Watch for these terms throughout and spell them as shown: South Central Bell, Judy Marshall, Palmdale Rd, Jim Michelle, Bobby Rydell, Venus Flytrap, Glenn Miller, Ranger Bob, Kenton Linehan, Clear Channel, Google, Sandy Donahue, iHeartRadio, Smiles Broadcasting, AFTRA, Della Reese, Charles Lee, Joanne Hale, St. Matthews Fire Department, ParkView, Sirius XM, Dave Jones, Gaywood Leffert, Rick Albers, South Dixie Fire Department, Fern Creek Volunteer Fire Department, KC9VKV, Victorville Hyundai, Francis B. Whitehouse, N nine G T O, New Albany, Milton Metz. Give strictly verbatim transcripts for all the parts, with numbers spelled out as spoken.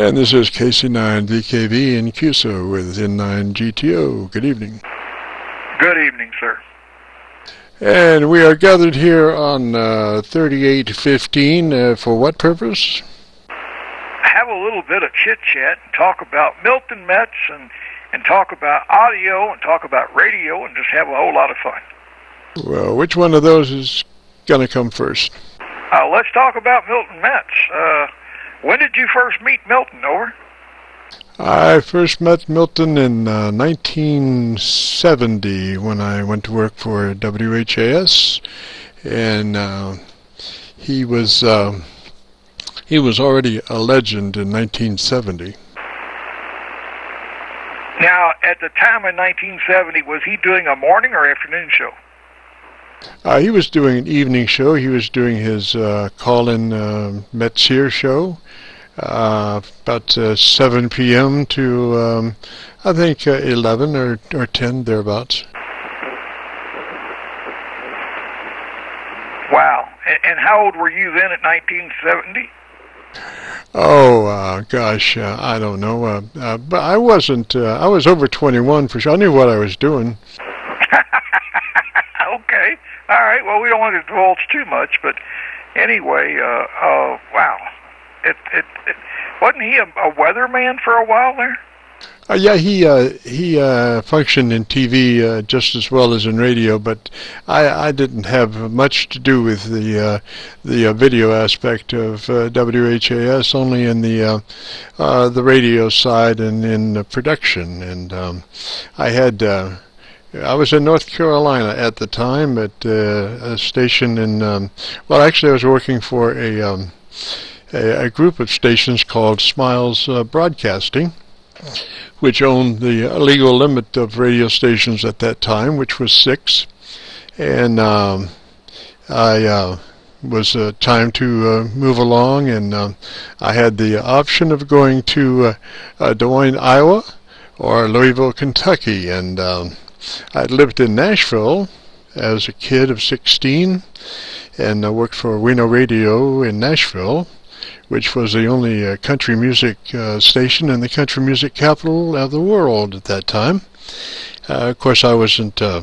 And this is K C nine V K V in Cuso with N nine G T O. Good evening. Good evening, sir. And we are gathered here on uh, thirty-eight fifteen uh, for what purpose? Have a little bit of chit-chat and talk about Milton Metz and, and talk about audio and talk about radio and just have a whole lot of fun. Well, which one of those is going to come first? Uh, let's talk about Milton Metz. Uh, when did you first meet Milton, over? I first met Milton in uh, nineteen seventy when I went to work for W H A S, and uh, he was uh, he was already a legend in nineteen seventy. Now, at the time in nineteen seventy, was he doing a morning or afternoon show? Uh, he was doing an evening show. He was doing his uh, call-in uh, Metzier show, uh, about uh, seven p m to, um, I think, uh, eleven or, or ten, thereabouts. Wow. And, and how old were you then at nineteen seventy? Oh, uh, gosh, uh, I don't know. Uh, uh, but I wasn't, uh, I was over twenty-one for sure. I knew what I was doing. Okay. All right. Well, we don't want to divulge too much, but anyway, uh, uh, wow. It, it, it, wasn't he a, a weatherman for a while there? Uh, yeah, he uh, he uh, functioned in T V uh, just as well as in radio, but I, I didn't have much to do with the uh, the uh, video aspect of uh, W H A S, only in the uh, uh, the radio side and in the production. And um, I had. Uh, I was in North Carolina at the time at uh, a station in, um, well, actually I was working for a, um, a, a group of stations called Smiles uh, Broadcasting, which owned the legal limit of radio stations at that time, which was six. And um, I uh, was uh, time to uh, move along, and uh, I had the option of going to uh, uh, Des Moines, Iowa, or Louisville, Kentucky, and um, I lived in Nashville as a kid of sixteen, and I worked for Reno Radio in Nashville, which was the only uh, country music uh, station in the country music capital of the world at that time. Uh, of course, I wasn't uh,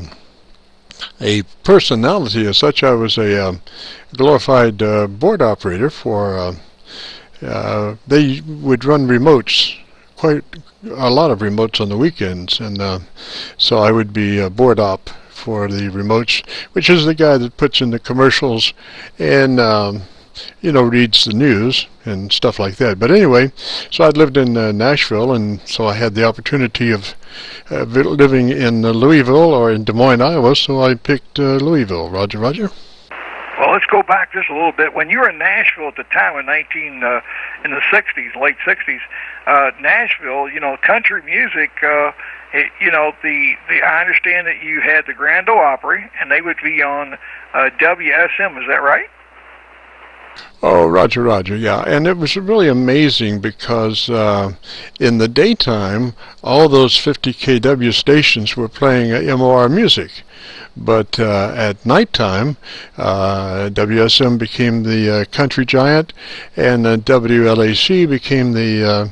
a personality as such. I was a um, glorified uh, board operator for, uh, uh, they would run remotes, quite a lot of remotes on the weekends, and uh, so I would be a board op for the remotes, which is the guy that puts in the commercials and um, you know, reads the news and stuff like that. But anyway, so I'd lived in uh, Nashville, and so I had the opportunity of uh, living in uh, Louisville or in Des Moines, Iowa, so I picked uh, Louisville. Roger, Roger. Well, let's go back just a little bit. When you were in Nashville at the time in nineteen uh, in the sixties, late sixties, uh, Nashville, you know, country music. Uh, it, you know, the the I understand that you had the Grand Ole Opry, and they would be on uh, W S M. Is that right? Oh, Roger, Roger, yeah. And it was really amazing because uh, in the daytime, all those fifty K W stations were playing uh, M O R music. But uh, at nighttime, uh, W S M became the uh, country giant, and uh, W L A C became the uh,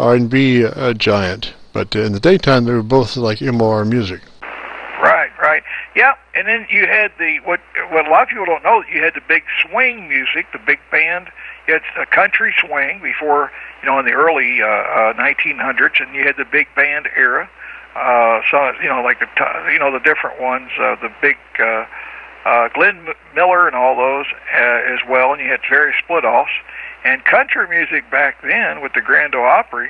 R and B uh, giant. But in the daytime, they were both like M O R music. Right, right. Yeah, and then you had the, what, what a lot of people don't know, you had the big swing music, the big band. You had a country swing before, you know, in the early uh, uh, nineteen hundreds, and you had the big band era. Uh, so, you know, like the, you know, the different ones, uh, the big uh, uh, Glenn Miller and all those uh, as well, and you had various split-offs. And country music back then with the Grand Ole Opry,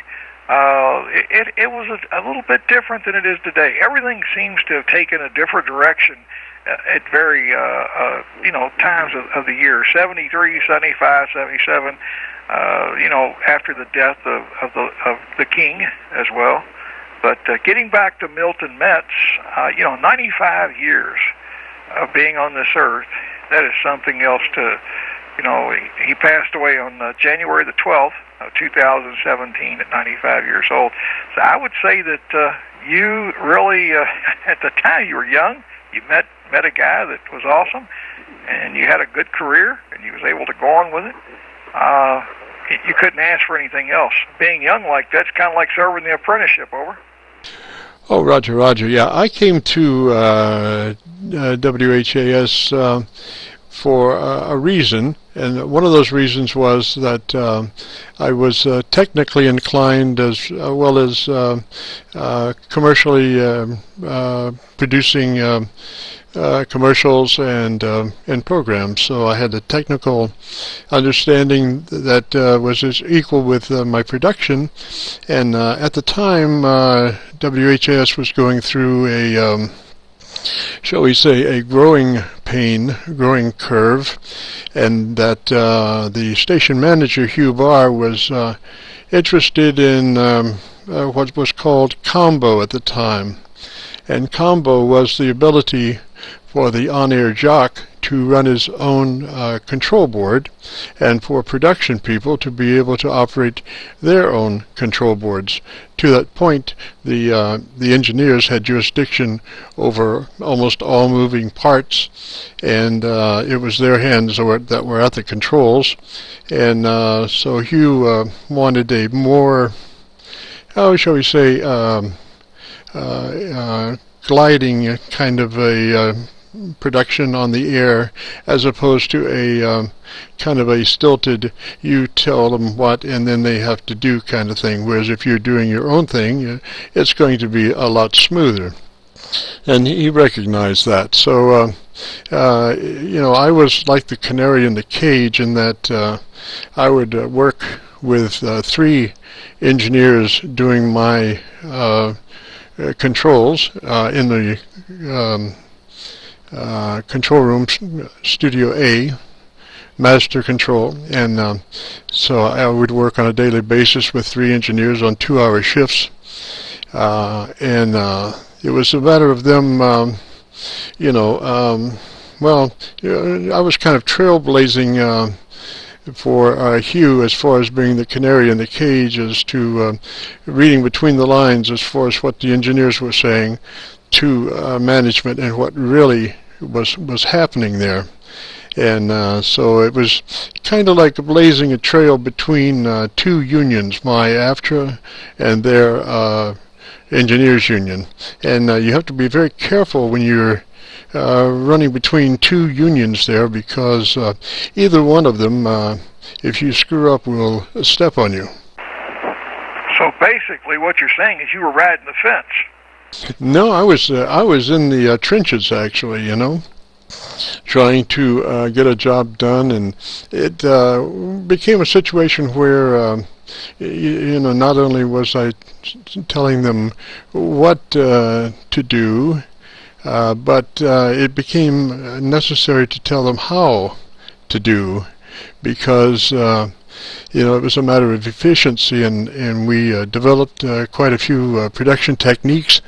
uh, it, it was a, a little bit different than it is today. Everything seems to have taken a different direction at very, uh, uh, you know, times of, of the year, seventy-three, seventy-five, seventy-seven, uh, you know, after the death of, of, the, of the king as well. But uh, getting back to Milton Metz, uh, you know, ninety-five years of being on this earth, that is something else to, you know, he, he passed away on uh, January the twelfth of two thousand seventeen at ninety-five years old. So I would say that uh, you really, uh, at the time you were young, you met, met a guy that was awesome, and you had a good career, and you was able to go on with it. Uh, you couldn't ask for anything else. Being young like that's kind of like serving the apprenticeship. Over. Oh, Roger, Roger. Yeah, I came to uh, uh, W H A S uh, for uh, a reason, and one of those reasons was that uh, I was uh, technically inclined as well as uh, uh, commercially uh, uh, producing uh, uh, commercials and uh, and programs. So I had a technical understanding that uh, was equal with uh, my production, and uh, at the time. Uh, W H A S was going through a, um, shall we say, a growing pain, growing curve, and that uh, the station manager, Hugh Barr, was uh, interested in um, uh, what was called combo at the time. And combo was the ability for the on-air jock to run his own uh, control board, and for production people to be able to operate their own control boards. To that point, the uh, the engineers had jurisdiction over almost all moving parts, and uh, it was their hands that were at the controls. And uh, so Hugh uh, wanted a more, how shall we say, um, uh, uh, gliding kind of a uh, production on the air, as opposed to a um, kind of a stilted, you tell them what and then they have to do kind of thing. Whereas if you're doing your own thing, it's going to be a lot smoother. And he recognized that. So, uh, uh, you know, I was like the canary in the cage in that uh, I would uh, work with uh, three engineers doing my uh, uh, controls uh, in the um, Uh, control room, Studio A, master control, and um, so I would work on a daily basis with three engineers on two-hour shifts, uh, and uh, it was a matter of them, um, you know, um, well, I was kind of trailblazing uh, for uh, Hugh as far as being the canary in the cage, as to uh, reading between the lines as far as what the engineers were saying to uh, management and what really was was happening there. And uh, so it was kind of like blazing a trail between uh, two unions, my AFTRA and their uh, engineers union. And uh, you have to be very careful when you're uh, running between two unions there, because uh, either one of them, uh, if you screw up, will step on you. So basically what you're saying is you were riding the fence. No, I was uh, I was in the uh, trenches, actually, you know, trying to uh, get a job done, and it uh, became a situation where, uh, you, you know, not only was I t telling them what uh, to do, uh, but uh, it became necessary to tell them how to do, because uh, you know, it was a matter of efficiency, and, and we uh, developed uh, quite a few uh, production techniques.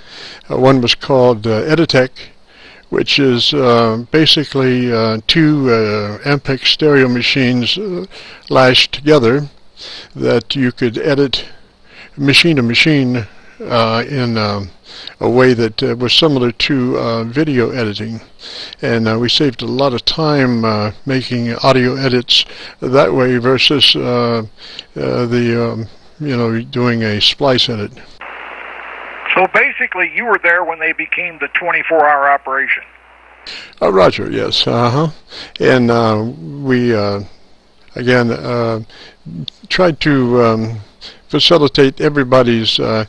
Uh, one was called uh, Editec, which is uh, basically uh, two uh, Ampex stereo machines uh, lashed together that you could edit machine to machine uh, in uh, a way that uh, was similar to uh, video editing. And uh, we saved a lot of time uh, making audio edits that way versus uh, uh, the, um, you know, doing a splice edit. So basically you were there when they became the twenty-four hour operation. Uh, Roger, yes. Uh-huh. And uh, we, uh, again, uh, tried to um, facilitate everybody's uh,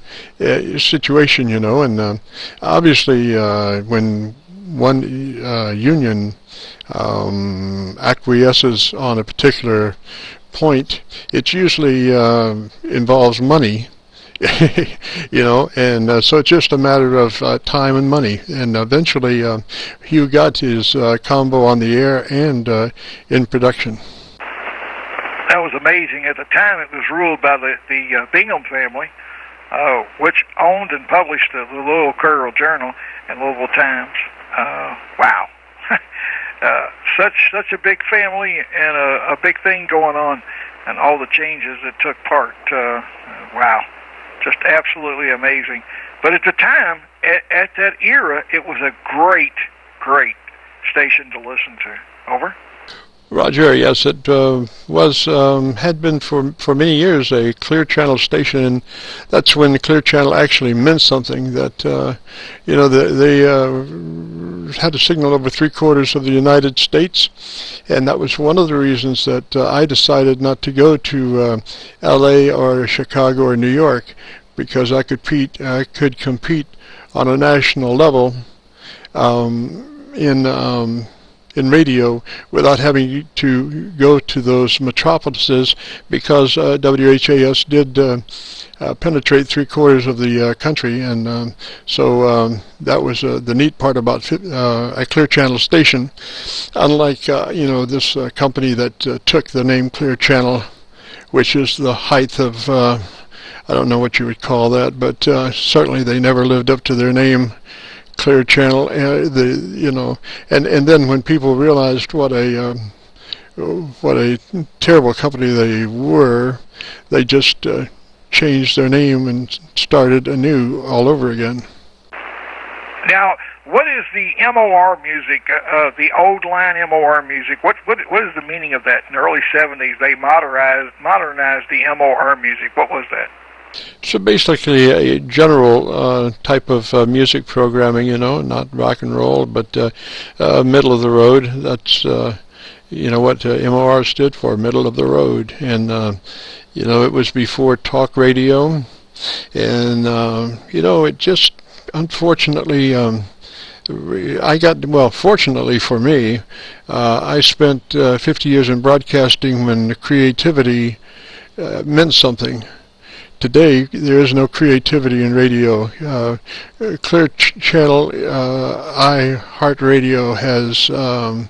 situation, you know, and uh, obviously uh, when one uh, union um, acquiesces on a particular point, it usually uh, involves money, you know, and uh, so it's just a matter of uh, time and money. And eventually uh, Hugh got his uh, combo on the air and uh, in production. That was amazing. At the time it was ruled by the, the uh, Bingham family, uh, which owned and published the Louisville Courier-Journal and Louisville Times. Uh, wow. uh, such such a big family, and a, a big thing going on, and all the changes that took part. Uh, wow. Just absolutely amazing. But at the time, at, at that era, it was a great, great station to listen to. Over. Roger, yes, it uh, was um, had been for for many years a Clear Channel station, and that's when the Clear Channel actually meant something. That uh, you know, the, they uh, had a signal over three quarters of the United States, and that was one of the reasons that uh, I decided not to go to uh, L A or Chicago or New York, because I could compete. I could compete on a national level um, in. Um, in radio without having to go to those metropolises, because uh, W H A S did uh, uh, penetrate three quarters of the uh, country, and um, so um, that was uh, the neat part about uh, a Clear Channel station, unlike uh, you know, this uh, company that uh, took the name Clear Channel, which is the height of uh, I don't know what you would call that, but uh, certainly they never lived up to their name, Clear Channel. Uh, the you know, and and then when people realized what a um, what a terrible company they were, they just uh, changed their name and started anew all over again. Now, what is the M O R music? Uh, the old line M O R music. What what what is the meaning of that? In the early seventies, they modernized modernized the M O R music. What was that? So basically a general uh, type of uh, music programming, you know, not rock and roll, but uh, uh, middle of the road. That's, uh, you know, what uh, M O R stood for, middle of the road. And, uh, you know, it was before talk radio. And, uh, you know, it just, unfortunately, um, I got, well, fortunately for me, uh, I spent uh, fifty years in broadcasting when creativity uh, meant something. Today, there is no creativity in radio. Uh, Clear Ch Channel, uh, iHeartRadio has um,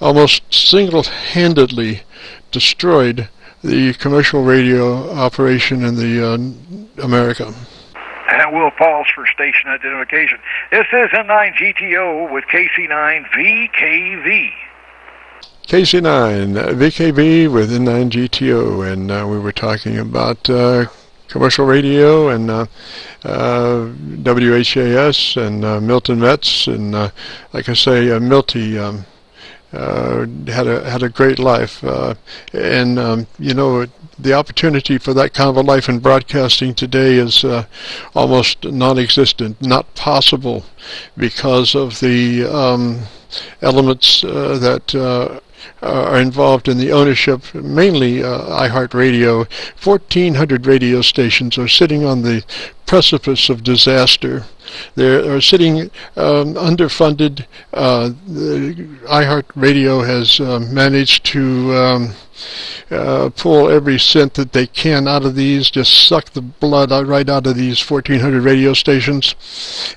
almost single-handedly destroyed the commercial radio operation in the uh, America. And we'll pause for station identification. This is N nine G T O with K C nine V K V. K C nine V K V with N nine G T O, and uh, we were talking about Uh, commercial radio and uh, uh, W H A S and uh, Milton Metz, and uh, like I say, uh, Milty um, uh, had a had a great life, uh, and um, you know, the opportunity for that kind of a life in broadcasting today is uh, almost non-existent, not possible, because of the um, elements uh, that Uh, are involved in the ownership, mainly uh, iHeartRadio. fourteen hundred radio stations are sitting on the precipice of disaster. They are sitting um, underfunded. Uh, iHeartRadio has uh, managed to um, uh, pull every cent that they can out of these, just suck the blood right out of these fourteen hundred radio stations,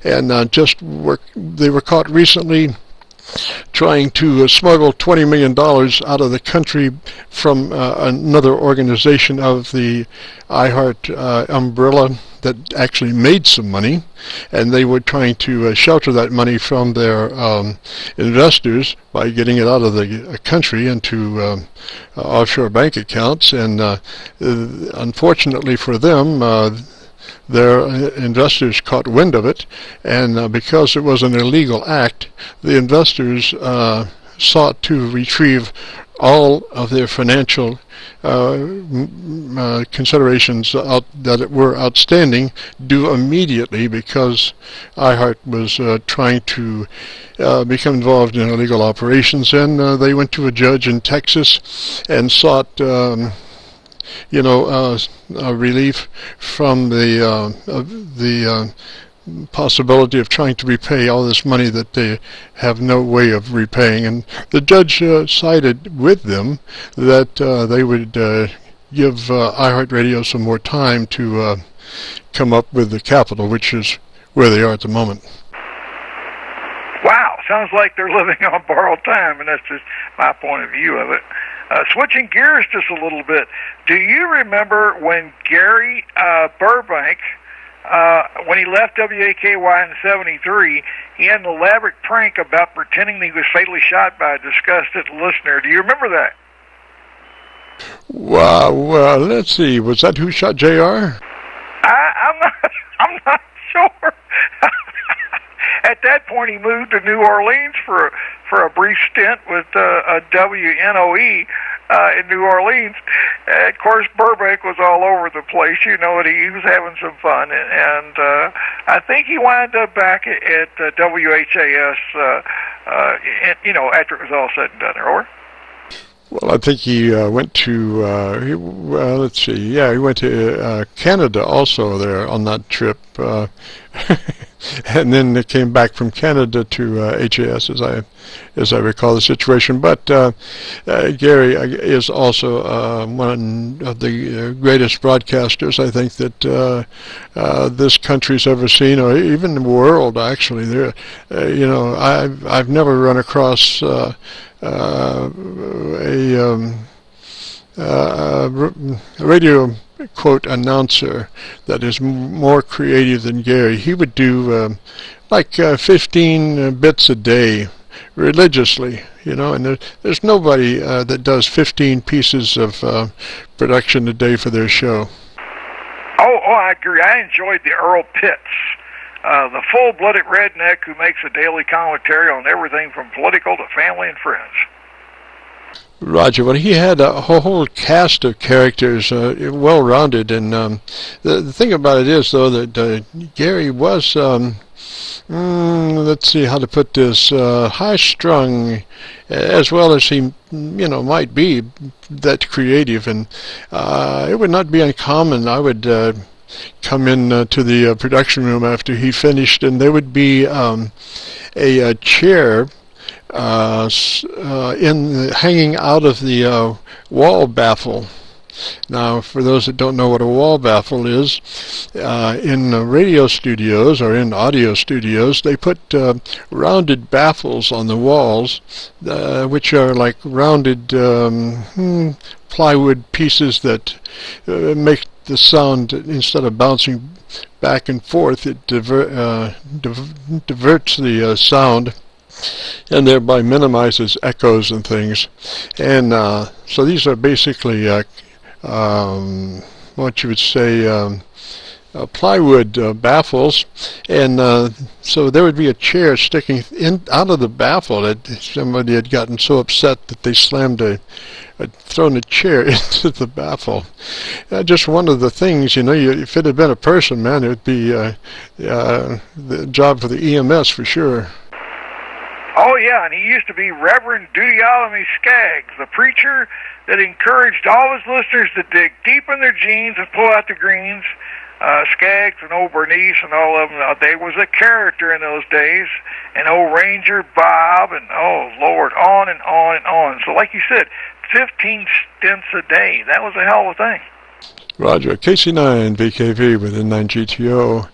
and uh, just work. They were caught recently trying to uh, smuggle twenty million dollars out of the country from uh, another organization of the iHeart uh, umbrella that actually made some money, and they were trying to uh, shelter that money from their um, investors by getting it out of the uh, country into um, uh, offshore bank accounts, and uh, unfortunately for them, uh, their investors caught wind of it, and uh, because it was an illegal act, the investors uh, sought to retrieve all of their financial uh, m uh, considerations out that were outstanding due immediately, because iHeart was uh, trying to uh, become involved in illegal operations, and uh, they went to a judge in Texas and sought um, you know, uh, uh, relief from the uh, uh, the uh, possibility of trying to repay all this money that they have no way of repaying. And the judge uh, sided with them that uh, they would uh, give uh, iHeartRadio some more time to uh, come up with the capital, which is where they are at the moment. Wow, sounds like they're living on borrowed time, and that's just my point of view of it. Uh, switching gears just a little bit, do you remember when Gary uh, Burbank, uh, when he left W A K Y in seventy-three, he had an elaborate prank about pretending he was fatally shot by a disgusted listener? Do you remember that? Wow, well, let's see. Was that who shot J R? I, I'm not, I'm not sure. At that point, he moved to New Orleans for a for a brief stint with uh, a W N O E uh, in New Orleans. And of course, Burbank was all over the place. You know that he was having some fun, and, and uh, I think he wound up back at, at uh, W H A S. Uh, uh, in, you know, after it was all said and done, over. Well, I think he uh, went to, uh, he, well, let's see, yeah, he went to uh, Canada also there on that trip, uh, and then they came back from Canada to uh, H A S, as I as I recall the situation. But uh, uh, Gary is also uh, one of the greatest broadcasters, I think, that uh, uh, this country's ever seen, or even the world, actually. There, uh, you know, I've, I've never run across... Uh, Uh, a, um, uh, a radio quote announcer that is m more creative than Gary. He would do um, like uh, fifteen bits a day religiously, you know, and there, there's nobody uh, that does fifteen pieces of uh, production a day for their show. Oh, oh, I agree. I enjoyed the Earl Pitts. Uh, the full-blooded redneck who makes a daily commentary on everything from political to family and friends. Roger. Well, he had a whole cast of characters, uh, well-rounded, and um, the, the thing about it is, though, that uh, Gary was, um, mm, let's see how to put this, uh, high-strung, as well as he, you know, might be that creative, and uh, it would not be uncommon, I would... Uh, come in uh, to the uh, production room after he finished, and there would be um, a, a chair uh, uh, in the, hanging out of the uh, wall baffle. Now, for those that don't know what a wall baffle is, uh, in uh, radio studios or in audio studios, they put uh, rounded baffles on the walls, uh, which are like rounded um, hmm, plywood pieces that uh, make the sound, instead of bouncing back and forth, it diver uh, div diverts the uh, sound, and thereby minimizes echoes and things. And uh, so these are basically uh, um, what you would say um, uh, plywood uh, baffles, and uh, so there would be a chair sticking in out of the baffle that somebody had gotten so upset that they slammed a I'd thrown a chair into the baffle. Uh, just one of the things, you know, you, if it had been a person, man, it would be uh, uh, the job for the E M S for sure. Oh, yeah, and he used to be Reverend Deuteronomy Skaggs, the preacher that encouraged all his listeners to dig deep in their jeans and pull out the greens. Uh, Skaggs and old Bernice and all of them, they was a character in those days, and old Ranger Bob, and oh, Lord, on and on and on. So like you said, fifteen stints a day. That was a hell of a thing. Roger. K C nine V K V with N nine G T O.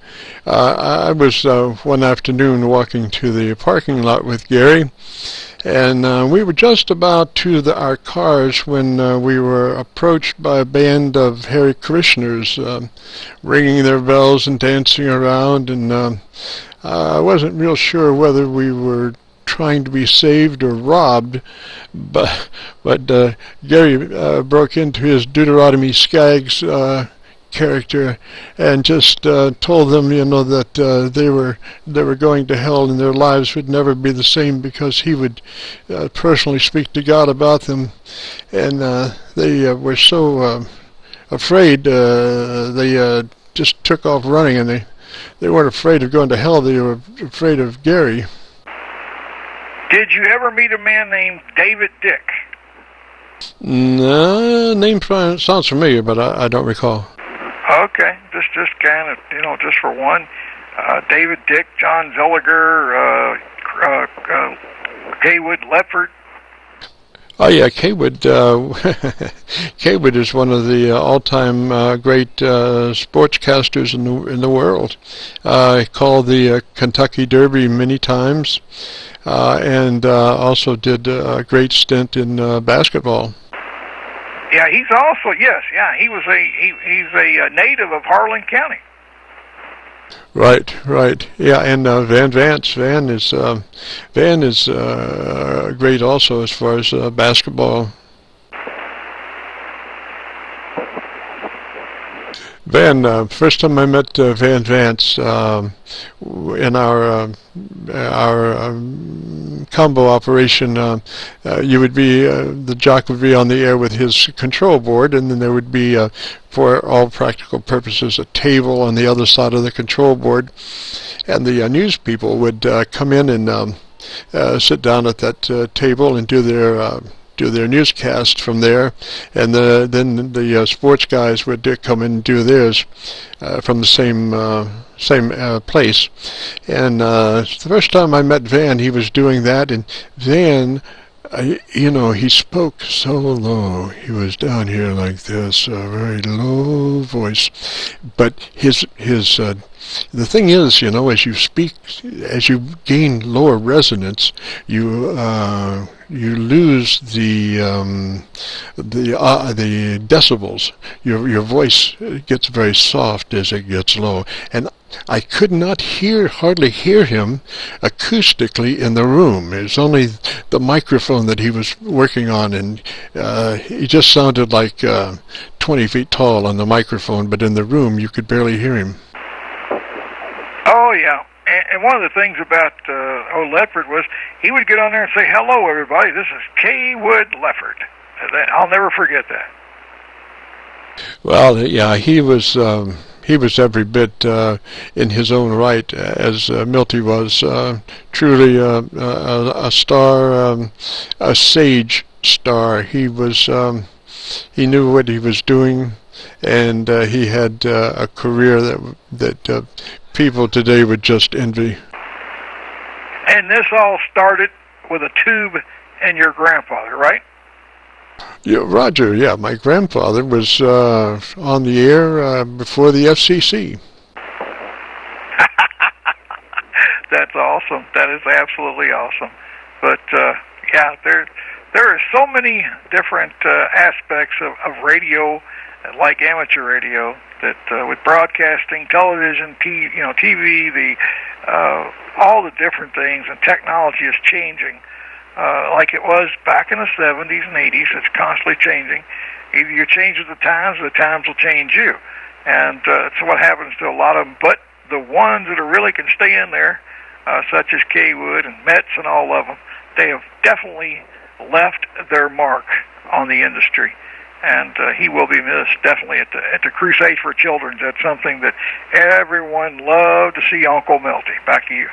Uh, I was uh, one afternoon walking to the parking lot with Gary, and uh, we were just about to the, our cars when uh, we were approached by a band of Hare Krishners uh, ringing their bells and dancing around, and uh, I wasn't real sure whether we were trying to be saved or robbed, but but uh, Gary uh, broke into his Deuteronomy Skaggs uh, character and just uh, told them, you know, that uh, they were they were going to hell and their lives would never be the same because he would uh, personally speak to God about them, and uh, they uh, were so uh, afraid uh, they uh, just took off running, and they they weren't afraid of going to hell; they were afraid of Gary. Did you ever meet a man named David Dick? No, name sounds familiar, but I, I don't recall. Okay, just just kind of, you know, just for one, uh, David Dick, John Villiger, uh, uh, uh, Gaywood Leffert. Oh yeah, Gaywood. Uh, Gaywood is one of the uh, all-time uh, great uh, sportscasters in the in the world. Uh, he called the uh, Kentucky Derby many times. Uh, and uh, also did uh, a great stint in uh, basketball. Yeah, he's also yes, yeah. He was a he, he's a native of Harlan County. Right, right. Yeah, and uh, Van Vance, Van is uh, Van is uh, great also as far as uh, basketball. Van, uh, first time I met uh, Van Vance um, in our uh, our um, combo operation, uh, uh, you would be uh, the jock would be on the air with his control board, and then there would be, uh, for all practical purposes, a table on the other side of the control board, and the uh, news people would uh, come in and um, uh, sit down at that uh, table and do their. Uh, do their newscast from there, and the, then the uh, sports guys would do, come and do theirs uh, from the same uh, same uh, place. And uh, the first time I met Van, he was doing that, and Van, uh, you know, he spoke so low. He was down here like this, a very low voice. But his his uh, the thing is, you know, as you speak, as you gain lower resonance, you uh, you lose the um, the uh, the decibels. Your your voice gets very soft as it gets low, and I could not hear hardly hear him acoustically in the room. It was only the microphone that he was working on, and uh, he just sounded like uh, twenty feet tall on the microphone. But in the room, you could barely hear him. Oh yeah. And one of the things about uh, old Leffert was he would get on there and say, "Hello, everybody. This is Gaywood Leffert." I'll never forget that. Well, yeah, he was um, he was every bit uh, in his own right as uh, Milty was. Uh, truly uh, a, a star, um, a sage star. He was um, he knew what he was doing, and uh, he had uh, a career that that. Uh, people today would just envy. And this all started with a tube and your grandfather, right? Yeah, Roger, yeah. My grandfather was uh, on the air uh, before the F C C. That's awesome. That is absolutely awesome. But, uh, yeah, there, there are so many different uh, aspects of, of radio, like amateur radio, that uh, with broadcasting, television, t you know, T V, the uh, all the different things, and technology is changing, uh, like it was back in the seventies and eighties. It's constantly changing. Either you change with the times, or the times will change you, and uh, that's what happens to a lot of them. But the ones that are really can stay in there, uh, such as Gaywood and Metz and all of them, they have definitely left their mark on the industry. And uh, he will be missed, definitely, at the, at the Crusade for Children. That's something that everyone loved to see. Uncle Milty, back to you.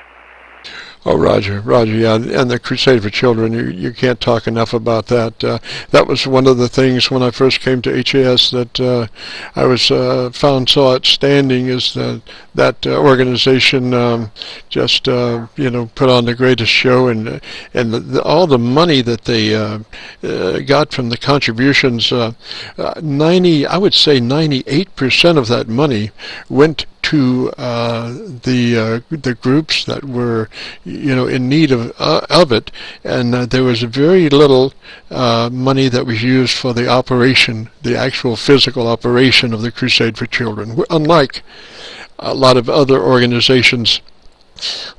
Oh, Roger, Roger, yeah, and the Crusade for Children, you, you can't talk enough about that. Uh, that was one of the things when I first came to H A S that uh, I was uh, found so outstanding, is that that uh, organization um, just, uh, you know, put on the greatest show, and and the, the, all the money that they uh, uh, got from the contributions, uh, uh, ninety, I would say ninety-eight percent of that money went to uh, the uh, the groups that were, you know, in need of uh, of it, and uh, there was very little uh, money that was used for the operation, the actual physical operation of the Crusade for Children. Unlike a lot of other organizations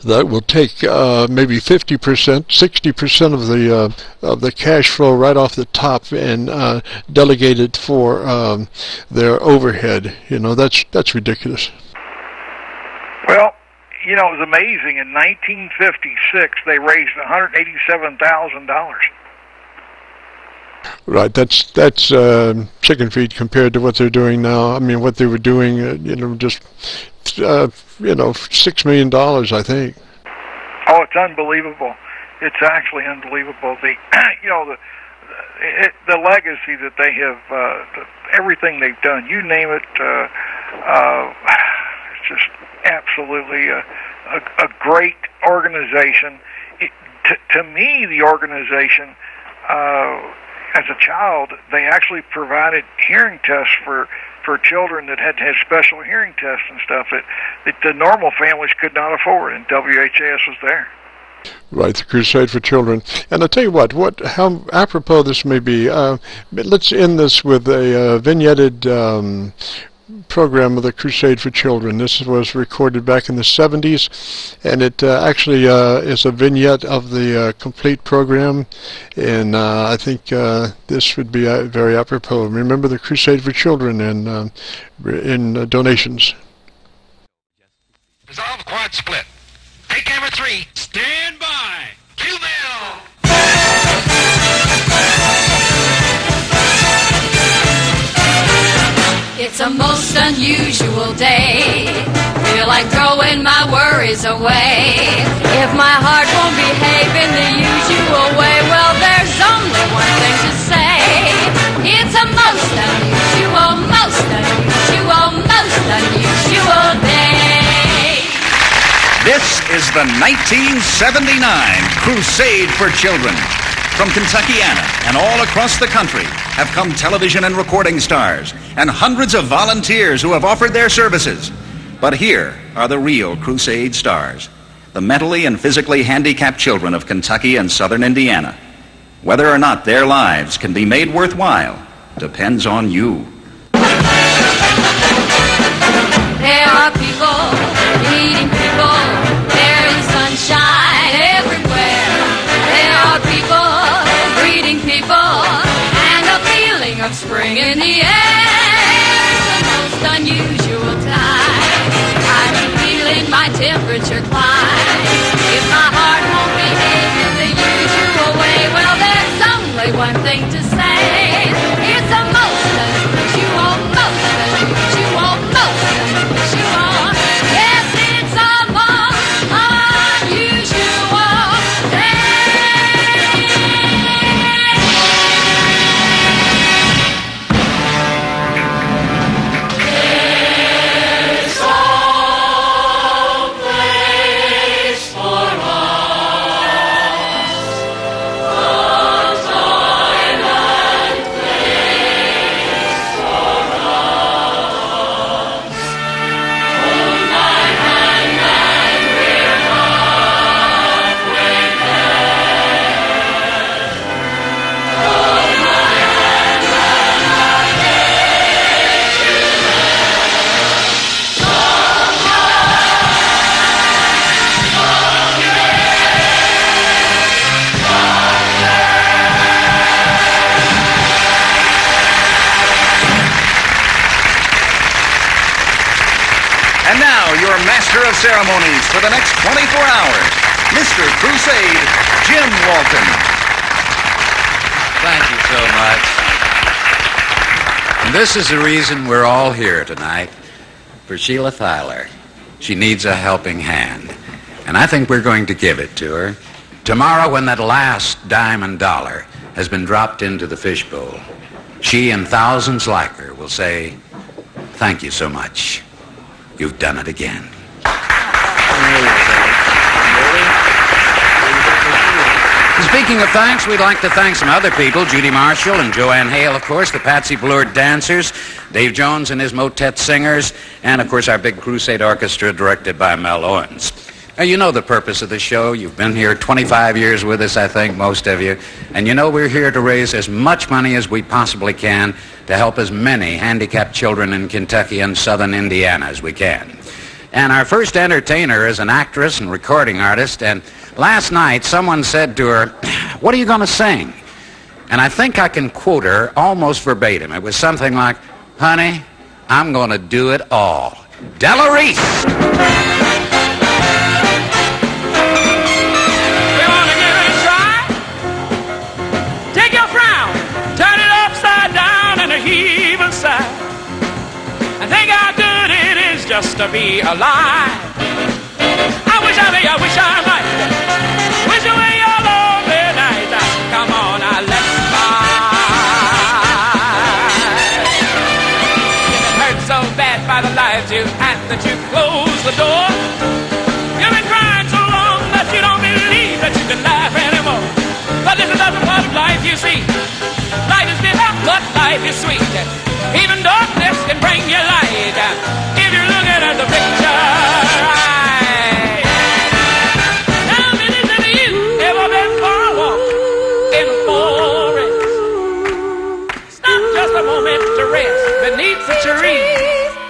that will take uh, maybe fifty percent, sixty percent of the uh, of the cash flow right off the top and uh, delegate it for um, their overhead. You know, that's that's ridiculous. Well, you know, it was amazing. In nineteen fifty-six, they raised one hundred eighty-seven thousand dollars. Right, that's that's uh, chicken feed compared to what they're doing now. I mean, what they were doing, uh, you know, just uh, you know, six million dollars, I think. Oh, it's unbelievable. It's actually unbelievable. The you know the it, the legacy that they have, uh, the, everything they've done. You name it. Uh, uh, it's just absolutely a, a, a great organization. It, t to me, the organization, uh, as a child, they actually provided hearing tests for, for children that had to have special hearing tests and stuff that, that the normal families could not afford, and W H A S was there. Right, the Crusade for Children. And I'll tell you what, what how apropos this may be, uh, let's end this with a uh, vignetted um, program of the Crusade for Children. This was recorded back in the seventies, and it uh, actually uh, is a vignette of the uh, complete program, and uh, I think uh, this would be uh, very apropos. Remember the Crusade for Children and um, in uh, donations. Resolve quad split. Take camera three. Stand by. Cue bell. It's a most unusual day. Feel like throwing my worries away. If my heart won't behave in the usual way, well, there's only one thing to say. It's a most unusual, most unusual, most unusual day. This is the nineteen seventy-nine Crusade for Children. From Kentuckiana and all across the country have come television and recording stars and hundreds of volunteers who have offered their services. But here are the real Crusade stars, the mentally and physically handicapped children of Kentucky and southern Indiana. Whether or not their lives can be made worthwhile depends on you. There are people needing people. There is sunshine everywhere. There are people greeting people, and a feeling of spring in the air. It's the most unusual time. I'm feeling my temperature climb. If my heart won't behave in the usual way, well, there's only one thing to say. It's a most unusual, most unusual, most unusual. Yes, it's a most unusual day. It's a place for us, a time and place for us. Hold my hand and we're halfway there. Hold my hand and I'll take you there. Somewhere up here, up there. And now your master of ceremonies for the next twenty-four hours, Mister Crusade, Jim Walton. Thank you so much. And this is the reason we're all here tonight, for Sheila Thyler. She needs a helping hand, and I think we're going to give it to her. Tomorrow, when that last dime and dollar has been dropped into the fishbowl, she and thousands like her will say, "Thank you so much. You've done it again." Speaking of thanks, we'd like to thank some other people. Judy Marshall and Joanne Hale, of course, the Patsy Bluer dancers, Dave Jones and his motet singers, and, of course, our big Crusade Orchestra directed by Mel Owens. Now, you know the purpose of the show. You've been here twenty-five years with us, I think, most of you. And you know we're here to raise as much money as we possibly can to help as many handicapped children in Kentucky and southern Indiana as we can. And our first entertainer is an actress and recording artist, and last night someone said to her, "What are you going to sing?" And I think I can quote her almost verbatim. It was something like, "Honey, I'm going to do it all." Della Reese. Just to be alive. I wish I may, I wish I might. Wish away your lonely night. Come on, I left mine. Hurt so bad by the lies you had that you closed the door. You've been crying so long that you don't believe that you can laugh anymore. But this is not the part of life you see. Life is bitter, but life is sweet. Even darkness can bring you light. The picture right. How many of you ever been for a walk in the forest? Stop just a moment to rest beneath the trees.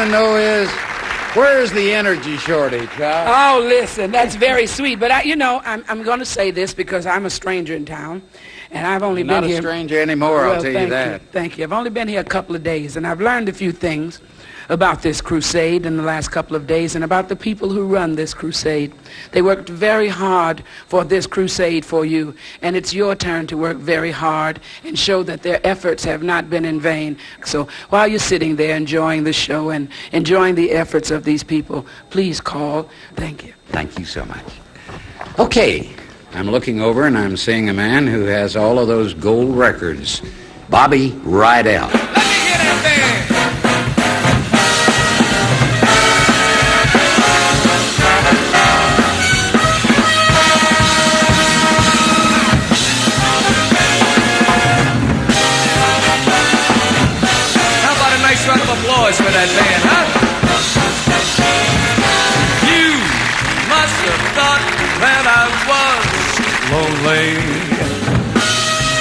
want to know is, where's the energy shortage? Huh? Oh, listen, that's very sweet. But, I, you know, I'm, I'm going to say this because I'm a stranger in town. And I've only You're been here... Not a stranger anymore, well, I'll tell you that. You, thank you. I've only been here a couple of days, and I've learned a few things about this crusade in the last couple of days and about the people who run this crusade. They worked very hard for this crusade for you, and it's your turn to work very hard and show that their efforts have not been in vain. So while you're sitting there enjoying the show and enjoying the efforts of these people, please call. Thank you. Thank you so much. Okay, I'm looking over and I'm seeing a man who has all of those gold records. Bobby Rydell. Let me hear that thing. For that band, huh? You must have thought that I was lonely.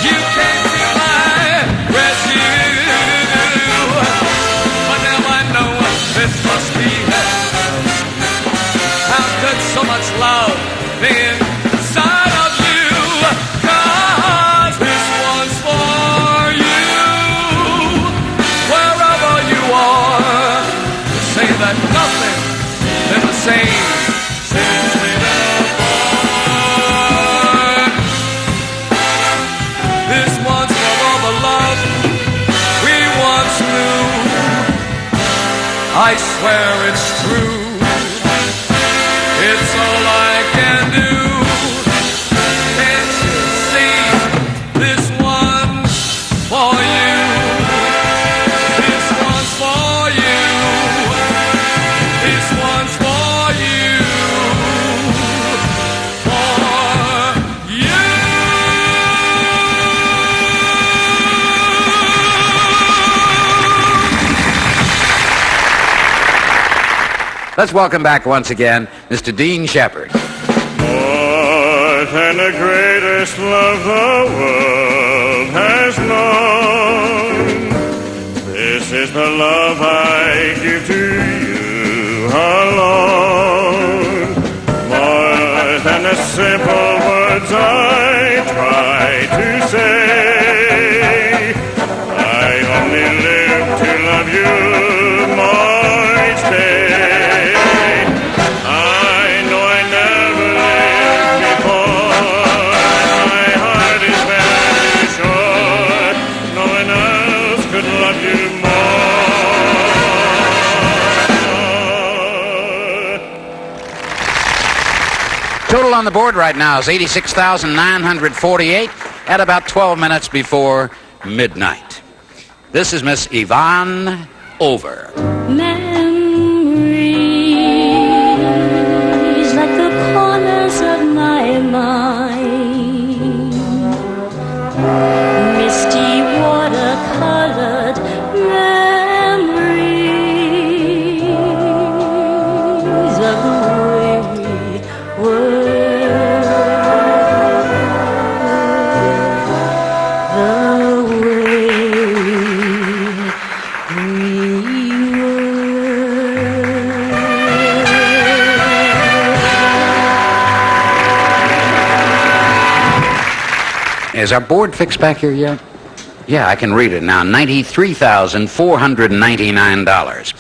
You came to my rescue, but now I know this must be heaven. How could so much love be inside of you? 'Cause this one's for you. Wherever you are, that nothing been the same since we were born. This one's for all the love we once knew. I swear it's true. It's all I can do. Can't you see? This one's for you. This one's for you. This one's for you, for you. Let's welcome back once again Mister Dean Shepherd. More than the greatest love the world has known, this is the love I give to you. Alone, more than the simple words I try to say, I only live to love you more each day. I know I never lived before, my heart is very short, no one else could love you more. Total on the board right now is eighty-six thousand nine hundred forty-eight at about twelve minutes before midnight. This is Miss Yvonne Over. Memories like the corners of my mind, misty water-colored memories of the weary world. Is our board fixed back here yet? Yeah, I can read it now. ninety-three thousand four hundred ninety-nine dollars.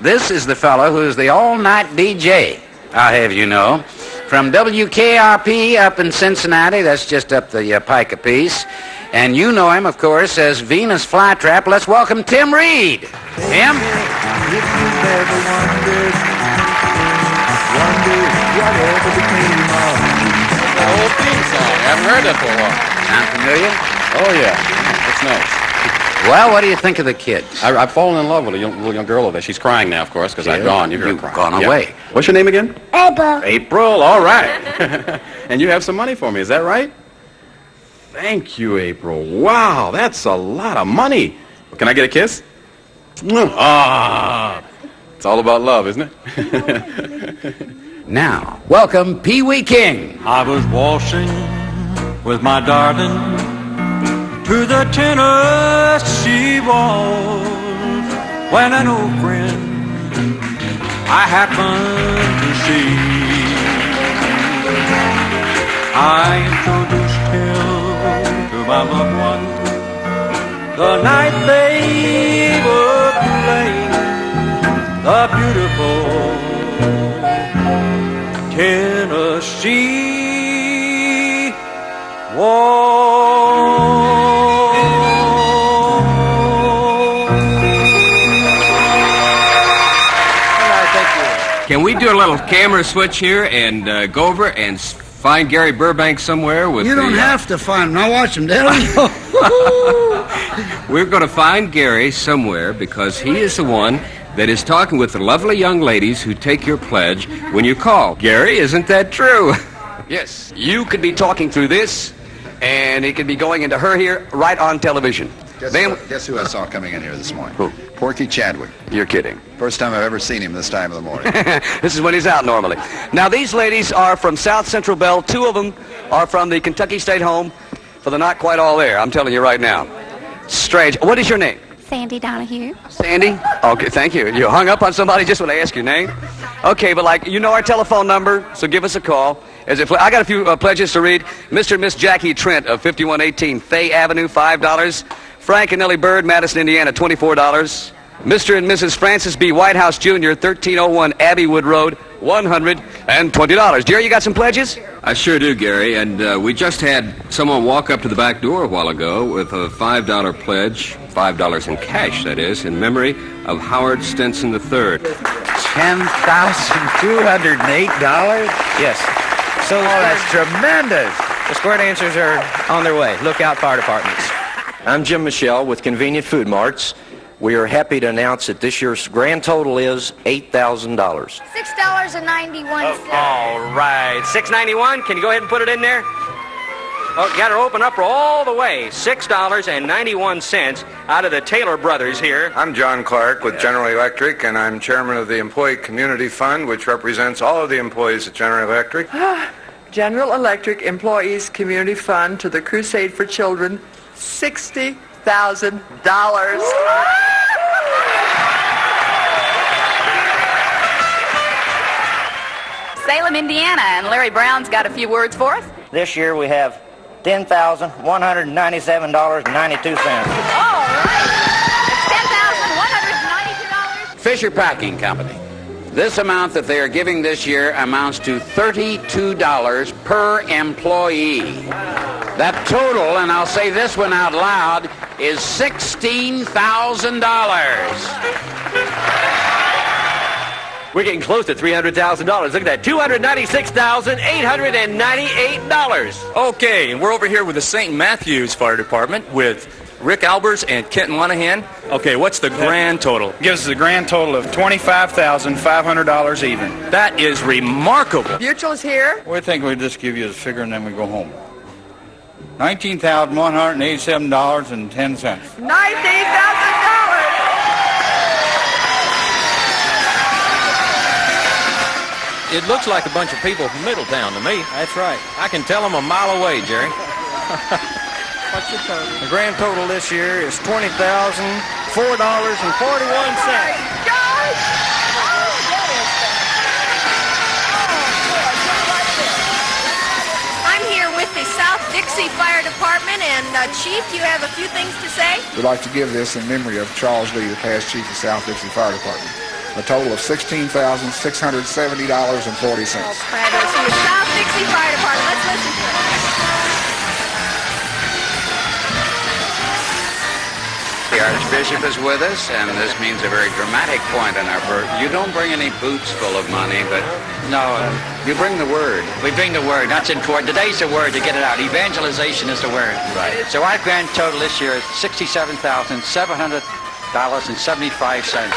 This is the fellow who is the all-night D J, I'll have you know, from W K R P up in Cincinnati. That's just up the uh, pike a piece. And you know him, of course, as Venus Flytrap. Let's welcome Tim Reed. Tim? The old theme song. I haven't heard that for a while. Sound familiar? Oh, yeah. It's nice. Well, what do you think of the kid? I, I've fallen in love with a young, little young girl over there. She's crying now, of course, because I've gone. You've, You've gone away. Yeah. What's your name again? April. April, all right. And you have some money for me, is that right? Thank you, April. Wow, that's a lot of money. Can I get a kiss? Ah, it's all about love, isn't it? Now, welcome Pee Wee King. I was washing with my darling to the Tennessee Waltz when an old friend I happened to see. I introduced him to my loved one the night they were playing the beautiful Tennessee Waltz. Can we do a little camera switch here and uh, go over and find Gary Burbank somewhere? With you don't the, uh... have to find him. I watch him, Dad. We're going to find Gary somewhere because he is the one that is talking with the lovely young ladies who take your pledge when you call. Gary, isn't that true? Yes. You could be talking through this, and it could be going into her here right on television. Guess, then... who, guess who I saw coming in here this morning? Who? Porky Chadwick. You're kidding. First time I've ever seen him this time of the morning. This is when he's out normally. Now, these ladies are from South Central Bell. Two of them are from the Kentucky State Home for the Not Quite All There. I'm telling you right now. Strange. What is your name? Sandy Donahue. Sandy? Okay, thank you. You hung up on somebody just when I asked your name? Okay, but like, you know our telephone number, so give us a call. As if, I got a few uh, pledges to read. Mister and Miss Jackie Trent of fifty-one eighteen Fay Avenue, five dollars. Frank and Nellie Bird, Madison, Indiana, twenty-four dollars. Mister and Missus Francis B. Whitehouse, Junior, thirteen oh one Abbeywood Road, one hundred twenty dollars. Jerry, you got some pledges? I sure do, Gary. And uh, we just had someone walk up to the back door a while ago with a five dollar pledge, five dollars in cash, that is, in memory of Howard Stinson the third. ten thousand two hundred eight dollars? Yes. So, oh, that's tremendous. The squared answers are on their way. Look out, fire departments. I'm Jim Michelle with Convenient Food Marts. We are happy to announce that this year's grand total is eight thousand dollars. six dollars and ninety-one cents. Oh, all right. six dollars and ninety-one cents. Can you go ahead and put it in there? Oh, got her open up all the way. six dollars and ninety-one cents out of the Taylor brothers here. I'm John Clark with General Electric, and I'm chairman of the Employee Community Fund, which represents all of the employees at General Electric. General Electric Employees Community Fund to the Crusade for Children. Sixty thousand dollars. Salem, Indiana, and Larry Brown's got a few words for us. This year we have ten thousand one hundred ninety-seven dollars and ninety-two cents. All right, it's ten thousand one hundred ninety-two dollars. Fisher Packing Company. This amount that they are giving this year amounts to thirty-two dollars per employee. That total, and I'll say this one out loud, is sixteen thousand dollars. We're getting close to three hundred thousand dollars. Look at that, two hundred ninety-six thousand eight hundred ninety-eight dollars. Okay, and we're over here with the Saint Matthews Fire Department with Rick Albers and Kenton Linehan. Okay, what's the grand total? Gives us a grand total of twenty-five thousand five hundred dollars even. That is remarkable. Butchell's here. We think we'll just give you the figure and then we go home. Nineteen thousand one hundred eighty-seven dollars and ten cents. Nineteen thousand dollars. It looks like a bunch of people from Middletown to me. That's right. I can tell them a mile away, Jerry. What's the total? The grand total this year is twenty thousand four dollars and forty-one cents. Oh, South Dixie Fire Department, and uh, Chief, you have a few things to say? We'd like to give this in memory of Charles Lee, the past chief of South Dixie Fire Department. A total of sixteen thousand six hundred seventy dollars and forty cents. Oh, fabulous. From the South Dixie Fire Department, let's listen to it. The Archbishop is with us, and this means a very dramatic point in our birth. You don't bring any boots full of money, but... No, you bring the word. We bring the word. That's important. Today's the word to get it out. Evangelization is the word. Right. So our grand total this year is sixty-seven thousand seven hundred dollars and seventy-five cents.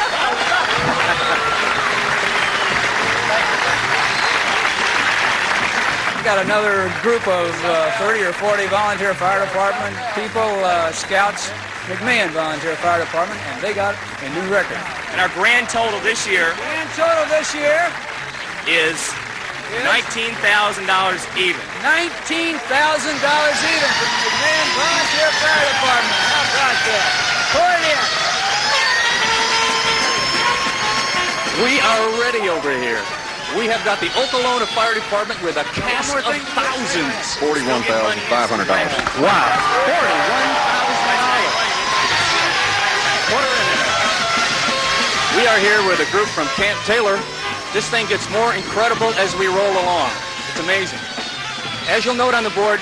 We've got another group of uh, thirty or forty volunteer fire department people, uh, scouts, McMahan Volunteer Fire Department, and they got a new record. And our grand total this year... Grand total this year... is nineteen thousand dollars even. nineteen thousand dollars even from the Van Volunteer Fire Department. How about that? Pour it in. We are ready over here. We have got the Okolona Fire Department with a cast of thousands. forty-one thousand five hundred dollars. Wow. forty-one thousand dollars. We are here with a group from Camp Taylor. This thing gets more incredible as we roll along. It's amazing. As you'll note on the board,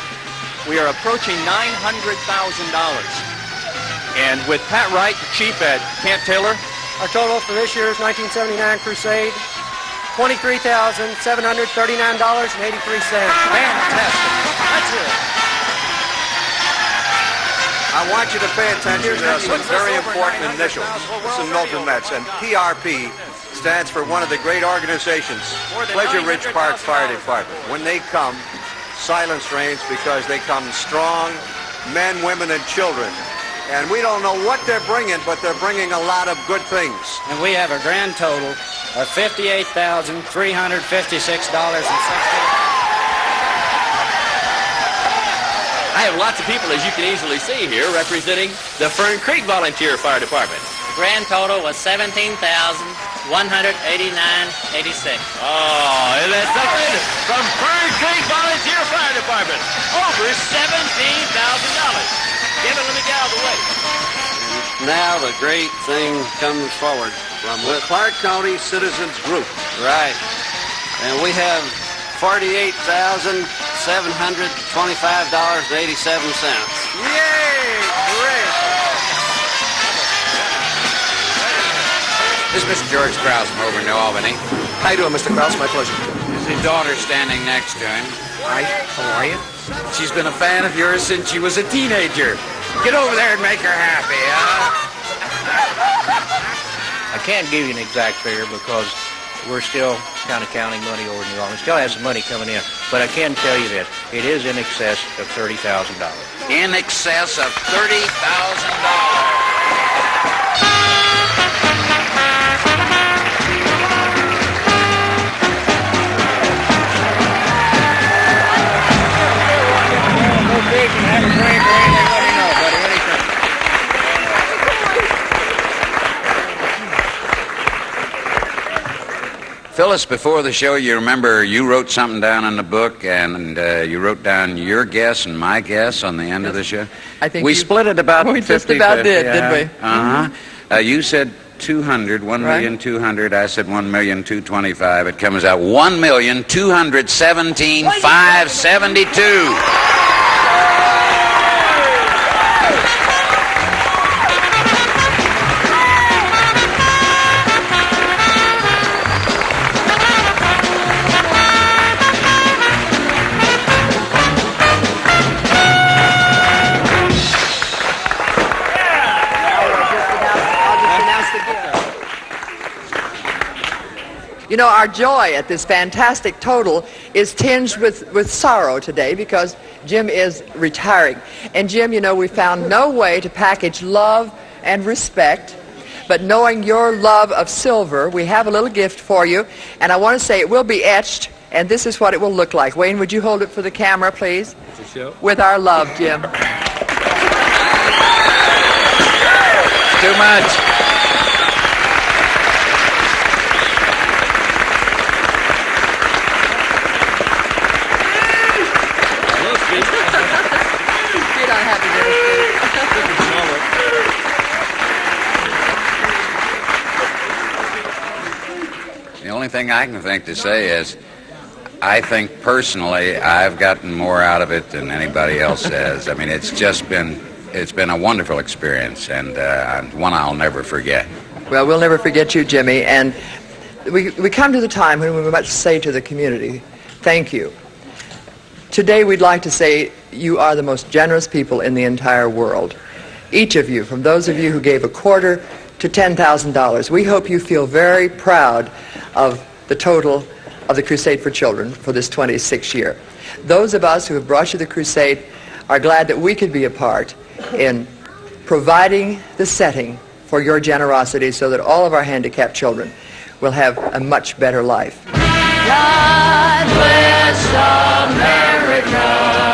we are approaching nine hundred thousand dollars. And with Pat Wright, the chief at Camp Taylor, our total for this year's nineteen seventy-nine Crusade, twenty-three thousand seven hundred thirty-nine dollars and eighty-three cents. Fantastic. That's it. I want you to pay attention to some very important initials. This is Milton Metz, and P R P stands for one of the great organizations, Pleasure Ridge Park Fire Department. When they come, silence reigns, because they come strong, men, women, and children. And we don't know what they're bringing, but they're bringing a lot of good things. And we have a grand total of fifty-eight thousand three hundred fifty-six dollars and sixty cents. I have lots of people, as you can easily see here, representing the Fern Creek Volunteer Fire Department. Grand total was seventeen thousand one hundred eighty-nine dollars and eighty-six cents. Oh, isn't that something? From Fern Creek Volunteer Fire Department, over seventeen thousand dollars. Give it, let me get out of the way. And now the great thing comes forward from the Clark County Citizens Group. Right. And we have forty-eight thousand seven hundred twenty-five dollars and eighty-seven cents. Yay! Great! This is Mister George Krause from over in New Albany. How you doing, Mister Krause? My pleasure. There's his daughter standing next to him. Hi. How are you? She's been a fan of yours since she was a teenager. Get over there and make her happy, huh? I can't give you an exact figure because we're still kind of counting money over in New Orleans. Still have some money coming in. But I can tell you this. It is in excess of thirty thousand dollars. In excess of thirty thousand dollars. Phyllis, before the show, you remember you wrote something down in the book, and uh, you wrote down your guess and my guess on the end yes. of the show. I think we split it about we fifty. We just about fifty, did, yeah. did we? Uh-huh. Mm-hmm. Uh, you said two hundred, one right. million two hundred. I said one million two twenty-five. It comes out one million two hundred seventeen five seventy-two. You know, our joy at this fantastic total is tinged with, with sorrow today because Jim is retiring. And Jim, you know, we found no way to package love and respect, but knowing your love of silver, we have a little gift for you. And I want to say it will be etched, and this is what it will look like. Wayne, would you hold it for the camera, please? It's a show. With our love, Jim. Too much. The only thing I can think to say is I think personally I've gotten more out of it than anybody else has. I mean, it's just been it's been a wonderful experience, and uh, one I'll never forget. Well, we'll never forget you, Jimmy, and we, we come to the time when we must say to the community, thank you. Today we'd like to say you are the most generous people in the entire world. Each of you, from those of you who gave a quarter to ten thousand dollars. We hope you feel very proud of the total of the Crusade for Children for this twenty-sixth year. Those of us who have brought you the Crusade are glad that we could be a part in providing the setting for your generosity so that all of our handicapped children will have a much better life. God bless America.